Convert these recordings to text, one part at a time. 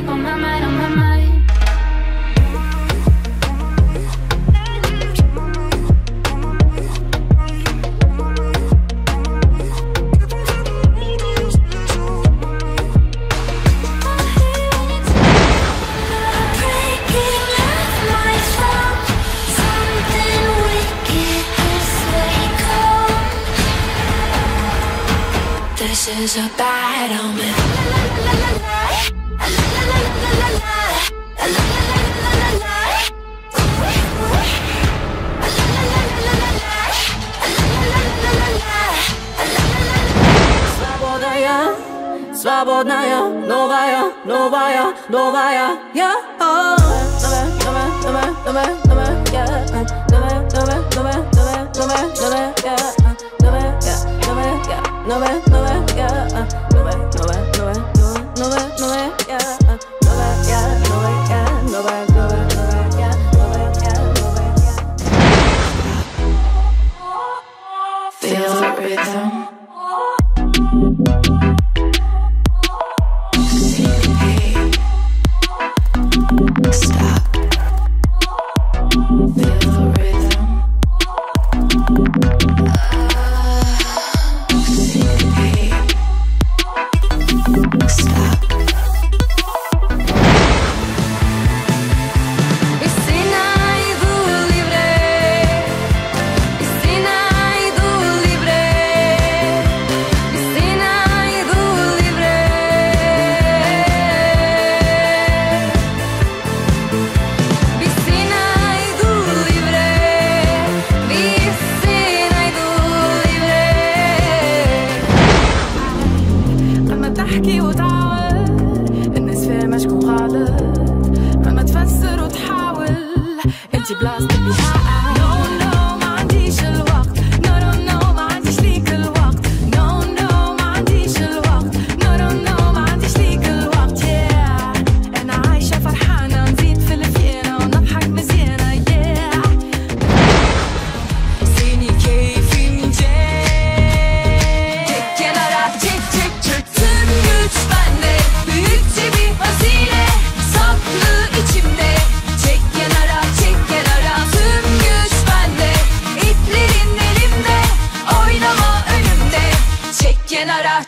keep on my mind, on my mind. This is a bad omen. Swoboda ja, swobodna ja, nowa ja, nowa ja, nowa ja, ja. Feel the rhythm.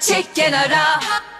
Çek kenara, çek kenara.